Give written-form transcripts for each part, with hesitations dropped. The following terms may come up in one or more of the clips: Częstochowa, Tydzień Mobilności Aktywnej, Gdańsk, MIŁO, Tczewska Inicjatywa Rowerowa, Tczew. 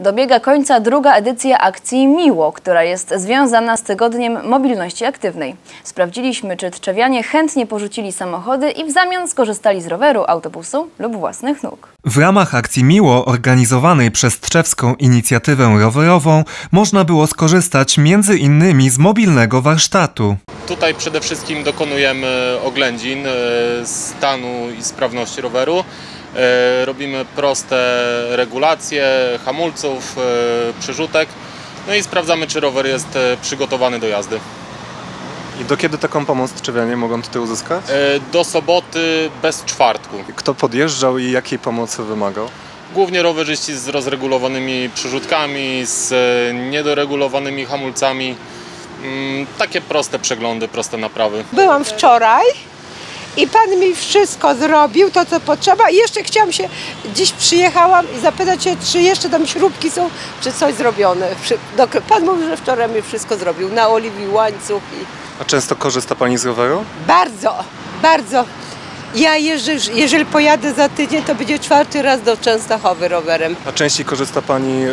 Dobiega końca druga edycja akcji MIŁO, która jest związana z Tygodniem Mobilności Aktywnej. Sprawdziliśmy, czy tczewianie chętnie porzucili samochody i w zamian skorzystali z roweru, autobusu lub własnych nóg. W ramach akcji MIŁO organizowanej przez Tczewską Inicjatywę Rowerową można było skorzystać między innymi z mobilnego warsztatu. Tutaj przede wszystkim dokonujemy oględzin stanu i sprawności roweru. Robimy proste regulacje hamulców, przyrzutek, no i sprawdzamy, czy rower jest przygotowany do jazdy. I do kiedy taką pomoc tczewianie mogą tutaj uzyskać? Do soboty bez czwartku. Kto podjeżdżał i jakiej pomocy wymagał? Głównie rowerzyści z rozregulowanymi przyrzutkami, z niedoregulowanymi hamulcami. Takie proste przeglądy, proste naprawy. Byłam wczoraj. I pan mi wszystko zrobił, to co potrzeba. I jeszcze chciałam się, dziś przyjechałam i zapytać się, czy jeszcze tam śrubki są, czy coś zrobione. Pan mówi, że wczoraj mi wszystko zrobił, naoliwił łańcuch. A często korzysta pani z roweru? Bardzo, bardzo. Ja jeżeli pojadę za tydzień, to będzie czwarty raz do Częstochowy rowerem. A częściej korzysta pani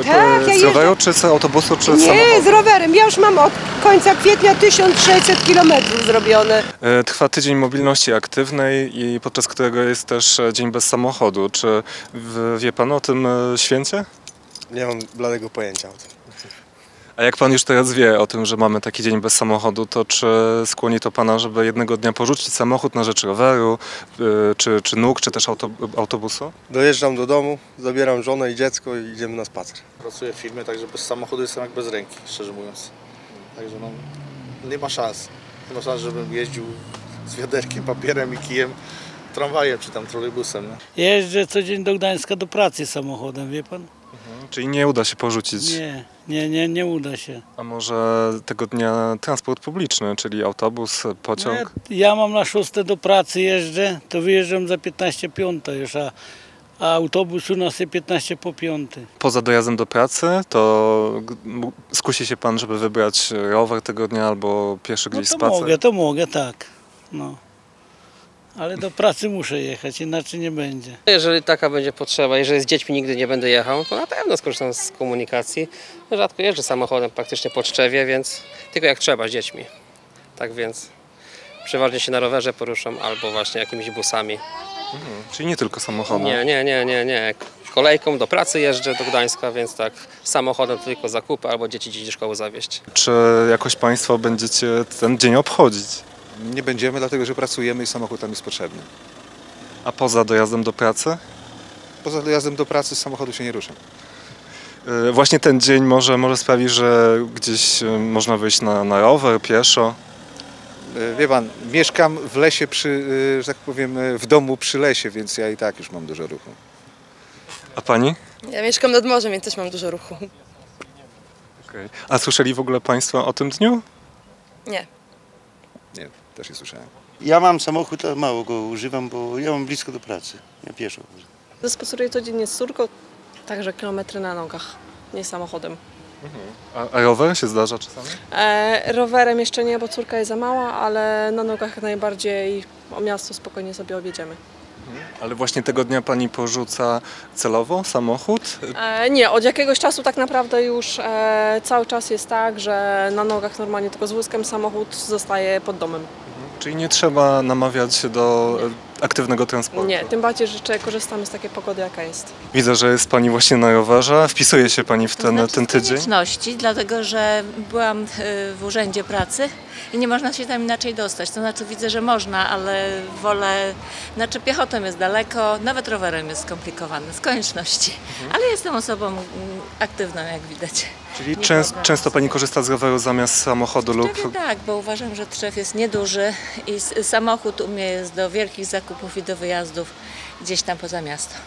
z roweru, czy z autobusu, czy z samochodu? Nie, z rowerem. Ja już mam od końca kwietnia 1600 km zrobione. Trwa Tydzień Mobilności Aktywnej, i podczas którego jest też Dzień Bez Samochodu. Czy wie pan o tym święcie? Nie mam bladego pojęcia o tym. A jak pan już teraz wie o tym, że mamy taki dzień bez samochodu, to czy skłoni to pana, żeby jednego dnia porzucić samochód na rzecz roweru, czy nóg, czy też autobusu? Dojeżdżam do domu, zabieram żonę i dziecko i idziemy na spacer. Pracuję w firmie, także bez samochodu jestem jak bez ręki, szczerze mówiąc. Także no, nie ma szans, żebym jeździł z wiaderkiem, papierem i kijem tramwajem czy tam trolejbusem. Nie? Jeżdżę co dzień do Gdańska do pracy samochodem, wie pan? Czyli nie uda się porzucić? Nie uda się. A może tego dnia transport publiczny, czyli autobus, pociąg? No ja mam na 6 do pracy jeżdżę, to wyjeżdżam za 4:45 już, a autobus u nas jest 4:45. Poza dojazdem do pracy, to skusi się pan, żeby wybrać rower tego dnia albo pieszy gdzieś spacer? To mogę, tak. No. Ale do pracy muszę jechać, inaczej nie będzie. Jeżeli taka będzie potrzeba, jeżeli z dziećmi nigdy nie będę jechał, to na pewno skorzystam z komunikacji. Rzadko jeżdżę samochodem praktycznie po Tczewie, więc tylko jak trzeba z dziećmi. Tak więc przeważnie się na rowerze poruszam albo właśnie jakimiś busami. Czyli nie tylko samochodem? Nie. Kolejką do pracy jeżdżę do Gdańska, więc tak samochodem tylko zakupy albo dzieci do szkoły zawieźć. Czy jakoś państwo będziecie ten dzień obchodzić? Nie będziemy, dlatego że pracujemy i samochód tam jest potrzebny. A poza dojazdem do pracy? Poza dojazdem do pracy z samochodu się nie ruszam. Właśnie ten dzień może sprawi, że gdzieś można wyjść na rower, pieszo? Wie pan, mieszkam w lesie, że tak powiem, w domu przy lesie, więc ja i tak już mam dużo ruchu. A pani? Ja mieszkam nad morzem, więc też mam dużo ruchu. Okay. A słyszeli w ogóle państwo o tym dniu? Nie. Nie, też nie słyszałem. Ja mam samochód, ale mało go używam, bo ja mam blisko do pracy. Ja pieszo. Spaceruję codziennie z córką, także kilometry na nogach, nie samochodem. A rower się zdarza czasami? Rowerem jeszcze nie, bo córka jest za mała, ale na nogach najbardziej o miasto spokojnie sobie objedziemy. Ale właśnie tego dnia pani porzuca celowo samochód? Nie, od jakiegoś czasu tak naprawdę już cały czas jest tak, że na nogach normalnie tylko z wózkiem samochód zostaje pod domem. Czyli nie trzeba namawiać się do aktywnego transportu? Nie, tym bardziej, że korzystamy z takiej pogody, jaka jest. Widzę, że jest pani właśnie na rowerze. Wpisuje się pani w ten tydzień? Z konieczności, dlatego że byłam w urzędzie pracy i nie można się tam inaczej dostać. To znaczy widzę, że można, ale wolę... Znaczy piechotą jest daleko, nawet rowerem jest skomplikowane, z konieczności. Ale jestem osobą aktywną, jak widać. Czyli często pani korzysta z roweru zamiast samochodu lub... Tak, bo uważam, że Tczew jest nieduży i samochód u mnie jest do wielkich zakupów i do wyjazdów gdzieś tam poza miasto.